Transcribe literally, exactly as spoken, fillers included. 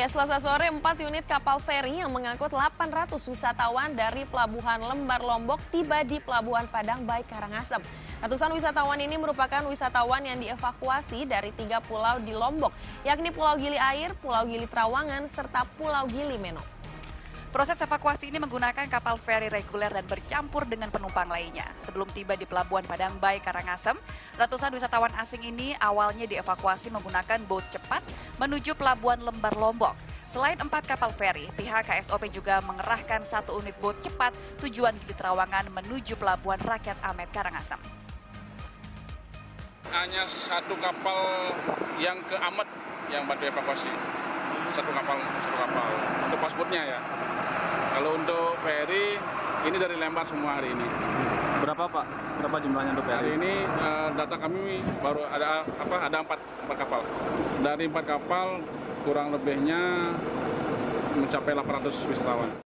Ya, Selasa sore, empat unit kapal feri yang mengangkut delapan ratus wisatawan dari Pelabuhan Lembar Lombok tiba di Pelabuhan Padangbai Karangasem. Ratusan wisatawan ini merupakan wisatawan yang dievakuasi dari tiga pulau di Lombok, yakni Pulau Gili Air, Pulau Gili Trawangan, serta Pulau Gili Meno. Proses evakuasi ini menggunakan kapal feri reguler dan bercampur dengan penumpang lainnya. Sebelum tiba di Pelabuhan Padangbai Karangasem, ratusan wisatawan asing ini awalnya dievakuasi menggunakan bot cepat menuju Pelabuhan Lembar Lombok. Selain empat kapal feri, pihak K S O P juga mengerahkan satu unit bot cepat tujuan Gili Trawangan menuju Pelabuhan Rakyat Amed Karangasem. Hanya satu kapal yang ke Amed yang bantu evakuasi. Satu kapal, satu kapal. Untuk pasportnya ya. Kalau untuk ferry, ini dari Lembar semua hari ini. Berapa Pak? Berapa jumlahnya untuk ferry? Hari ini uh, data kami baru ada apa? Ada empat, empat kapal. Dari empat kapal kurang lebihnya mencapai delapan ratus wisatawan.